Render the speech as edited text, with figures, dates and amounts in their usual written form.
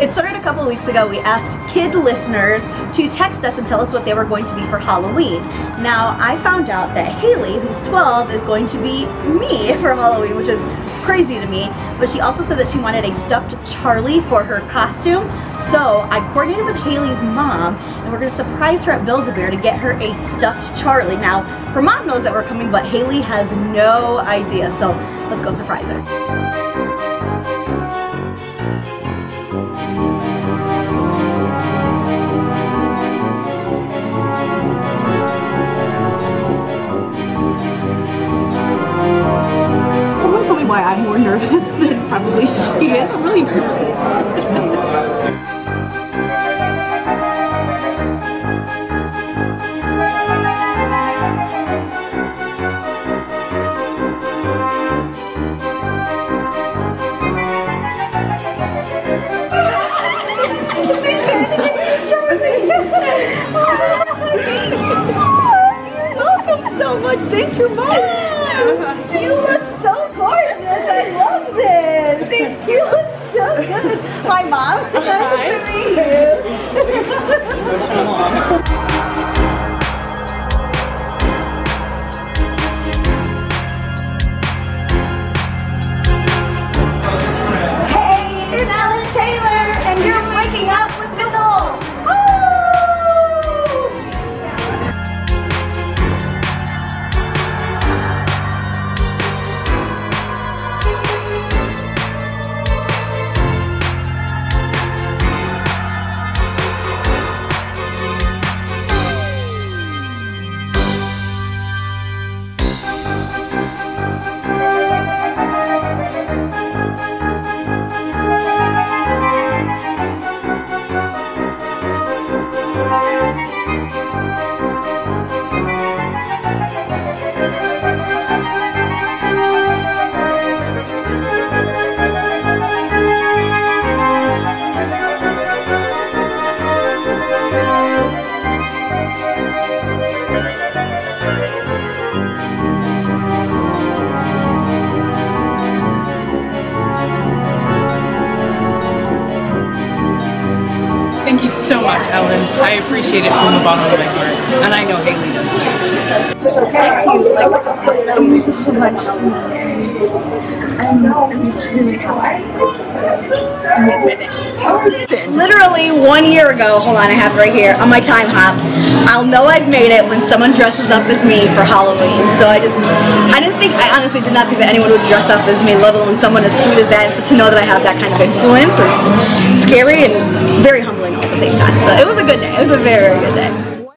It started a couple weeks ago. We asked kid listeners to text us and tell us what they were going to be for Halloween. Now, I found out that Hailey, who's 12, is going to be me for Halloween, which is crazy to me, but she also said that she wanted a stuffed Charlie for her costume, so I coordinated with Hailey's mom, and we're going to surprise her at Build-A-Bear to get her a stuffed Charlie. Now, her mom knows that we're coming, but Hailey has no idea, so let's go surprise her. Why I'm more nervous than probably she is. I'm really nervous. Welcome so much. Thank you much. You look so I love this. Thank you. You look so good. Hi, Mom. Nice to meet you. What's your mom? Thank you so much, Ellen. I appreciate it from the bottom of my heart, and I know Hailey does too. Thank you. Thank you so much. I'm just really happy. Literally 1 year ago, hold on, I have it right here on my time hop. I'll know I've made it when someone dresses up as me for Halloween. So I honestly did not think that anyone would dress up as me, let alone someone as sweet as that. And so to know that I have that kind of influence is scary and very humbling all at the same time. So it was a good day. It was a very, very good day.